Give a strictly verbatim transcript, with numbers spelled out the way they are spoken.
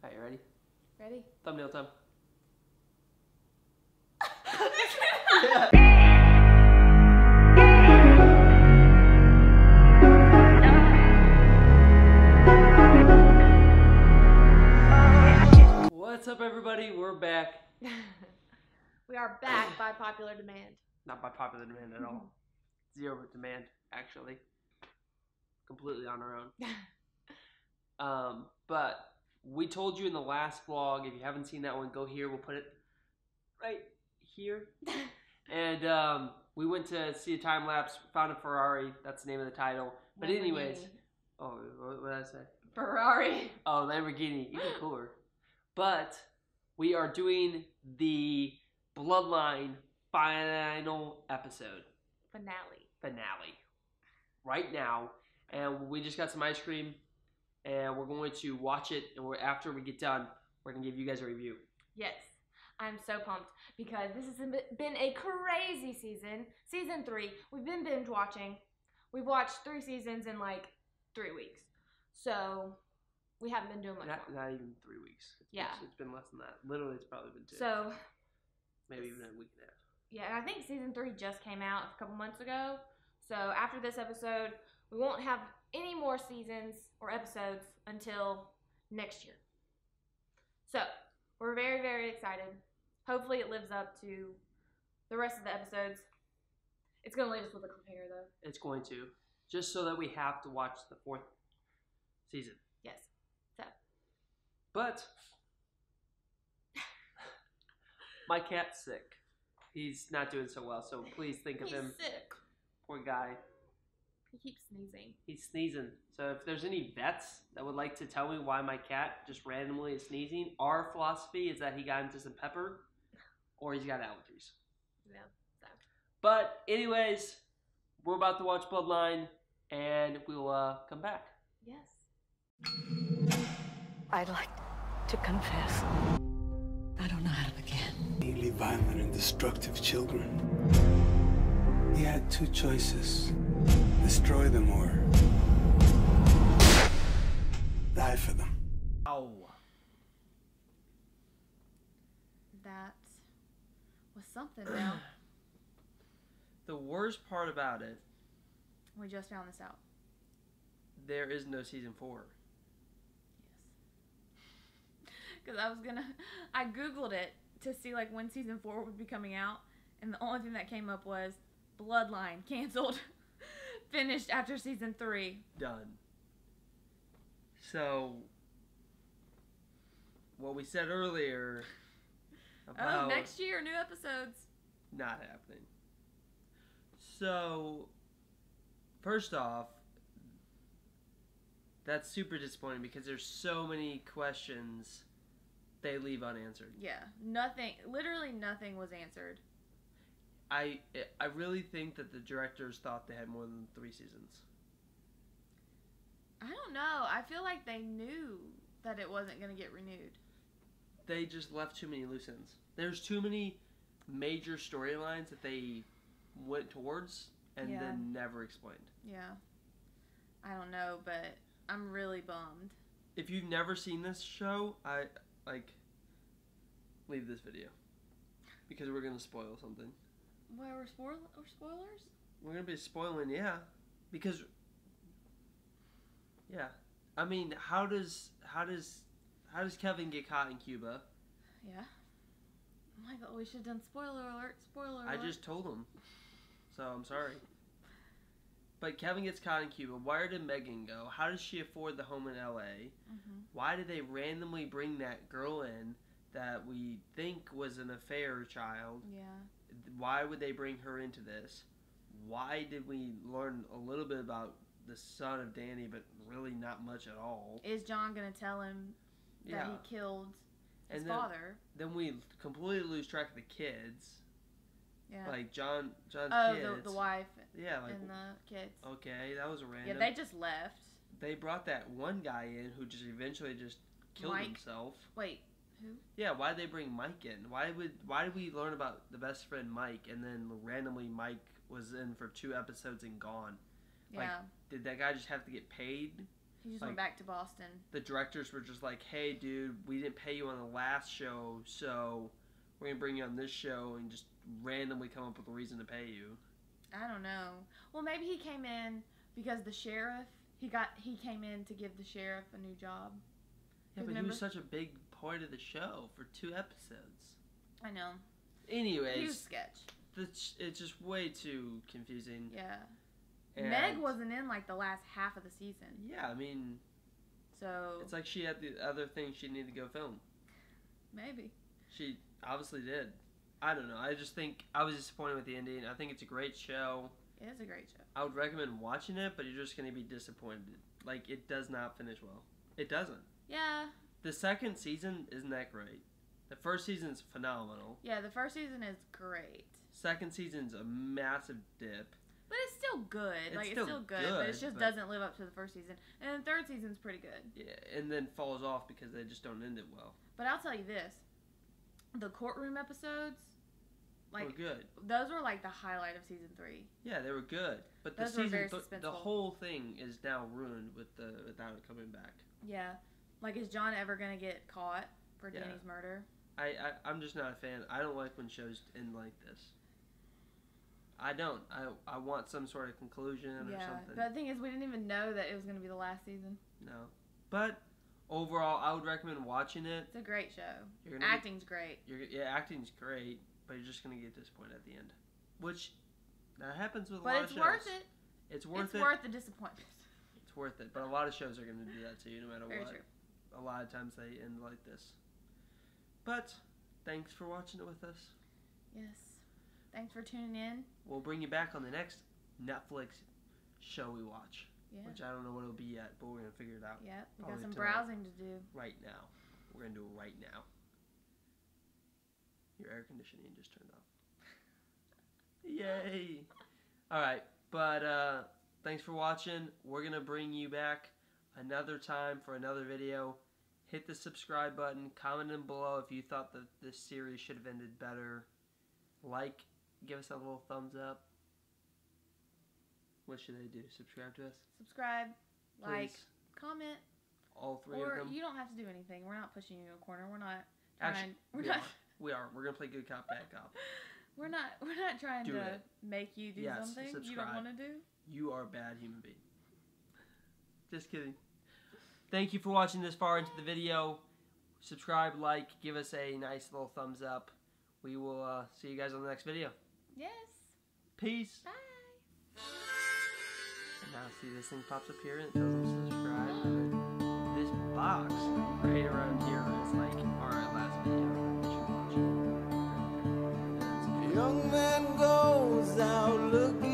Alright, you ready? Ready. Thumbnail time. Yeah. What's up, everybody? We're back. We are back by popular demand. Not by popular demand at all. Zero demand, actually. Completely on our own. Um, but we told you in the last vlog, if you haven't seen that one, go here. We'll put it right here. And um, we went to see a time lapse, found a Ferrari. That's the name of the title. But anyways, oh, what did I say? Ferrari. Oh, Lamborghini. Even cooler. But we are doing the Bloodline final episode. Finale. Finale. Right now. And we just got some ice cream. And we're going to watch it, and we're, after we get done, we're going to give you guys a review. Yes. I'm so pumped because this has been a crazy season. Season three. We've been binge watching. We've watched three seasons in like three weeks. So we haven't been doing much not, more. Not even three weeks. It's yeah. Been, it's been less than that. Literally, it's probably been two. So. Maybe even a week and a half. Yeah, and I think season three just came out a couple months ago. So after this episode, we won't have any more seasons or episodes until next year. So, we're very, very excited. Hopefully it lives up to the rest of the episodes. It's going to leave us with a cliffhanger, though. It's going to. Just so that we have to watch the fourth season. Yes. So. But, my cat's sick. He's not doing so well, so please think of him. He's sick. Poor guy. He keeps sneezing. He's sneezing. So if there's any vets that would like to tell me why my cat just randomly is sneezing, our philosophy is that he got into some pepper or he's got allergies. Yeah. So. But anyways, we're about to watch Bloodline and we will uh, come back. Yes. I'd like to confess. I don't know how to begin. Nearly violent and destructive children. He had two choices. Destroy them or die for them. Ow. That was something, now. The worst part about it. We just found this out. There is no season four. Yes. Because I was gonna, I Googled it to see like when season four would be coming out, and the only thing that came up was Bloodline canceled. Finished after season three. Done. So, what we said earlier about... Oh, next year, new episodes. Not happening. So, first off, that's super disappointing because there's so many questions they leave unanswered. Yeah, nothing, literally nothing was answered. I I really think that the directors thought they had more than three seasons. I don't know. I feel like they knew that it wasn't going to get renewed. They just left too many loose ends. There's too many major storylines that they went towards and yeah. then never explained. Yeah. I don't know, but I'm really bummed. If you've never seen this show, I, like, leave this video. Because we're going to spoil something. Why we're spoil we're spoilers? We're gonna be spoiling, yeah, because yeah, I mean, how does how does how does Kevin get caught in Cuba? Yeah, my God, we should have done spoiler alert. Spoiler alert. I just told him, so I'm sorry. But Kevin gets caught in Cuba. Where did Megan go? How does she afford the home in L A? Mm-hmm. Why did they randomly bring that girl in that we think was an affair child? Yeah. Why would they bring her into this? Why did we learn a little bit about the son of Danny, but really not much at all? Is John going to tell him that yeah. he killed his and then, father? Then we completely lose track of the kids. Yeah. Like, John, John's oh, kids. Oh, the, the wife yeah, like, and the kids. Okay, that was random. Yeah, they just left. They brought that one guy in who just eventually just killed Mike. himself. Wait. Who? Yeah, why did they bring Mike in? Why would why did we learn about the best friend Mike and then randomly Mike was in for two episodes and gone? Yeah. Like, did that guy just have to get paid He just like, went back to Boston. The directors were just like, hey, dude, we didn't pay you on the last show, so we're going to bring you on this show and just randomly come up with a reason to pay you. I don't know. Well, maybe he came in because the sheriff, he got he came in to give the sheriff a new job. Yeah, but remember? He was such a big part of the show for two episodes. I know. Anyways. He was sketch. It's, it's just way too confusing. Yeah. And Meg wasn't in, like, the last half of the season. Yeah, I mean... So... It's like she had the other thing she needed to go film. Maybe. She obviously did. I don't know. I just think... I was disappointed with the ending. I think it's a great show. It is a great show. I would recommend watching it, but you're just going to be disappointed. Like, it does not finish well. It doesn't. Yeah. The second season isn't that great. The first season's phenomenal. Yeah, the first season is great. Second season's a massive dip. But it's still good. It's like, still it's still good, good but it just but doesn't live up to the first season. And then the third season's pretty good. Yeah, and then falls off because they just don't end it well. But I'll tell you this. The courtroom episodes, like, were good. Those were, like, the highlight of season three. Yeah, they were good. But those the season, th- the whole thing is now ruined with the without it coming back. Yeah. Like, is John ever going to get caught for yeah. Danny's murder? I, I, I'm just not a fan. I don't like when shows end like this. I don't. I I want some sort of conclusion yeah, or something. Yeah, but the thing is, we didn't even know that it was going to be the last season. No. But, overall, I would recommend watching it. It's a great show. You're gonna acting's be, great. You're, yeah, acting's great, but you're just going to get disappointed at the end. Which, that happens with but a lot of shows. But it's worth it. It's worth it's it. It's worth the disappointment. It's worth it. But a lot of shows are going to do that to you, no matter Very what. True. A lot of times they end like this. But, thanks for watching it with us. Yes. Thanks for tuning in. We'll bring you back on the next Netflix show we watch. Yeah. Which I don't know what it'll be yet, but we're going to figure it out. Yeah, we got some browsing to do. Right now. We're going to do it right now. Your air conditioning just turned off. Yay! Alright, but uh, thanks for watching. We're going to bring you back another time for another video. Hit the subscribe button. Comment in below if you thought that this series should have ended better. Like, give us a little thumbs up. What should they do? Subscribe to us? Subscribe, please. Like, comment. All three or of them. Or you don't have to do anything. We're not pushing you in a corner. We're not trying. Actually, we're we not. Are. We are. We're going to play good cop, bad cop. We're not We're not trying do to it. make you do yes, something subscribe. you don't want to do. You are a bad human being. Just kidding. Thank you for watching this far into the video. Subscribe, like, give us a nice little thumbs up. We will uh, see you guys on the next video. Yes. Peace. Bye. And now see this thing pops up here and it tells them to subscribe. And this box right around here is like our last video that you watch. Young man goes out looking.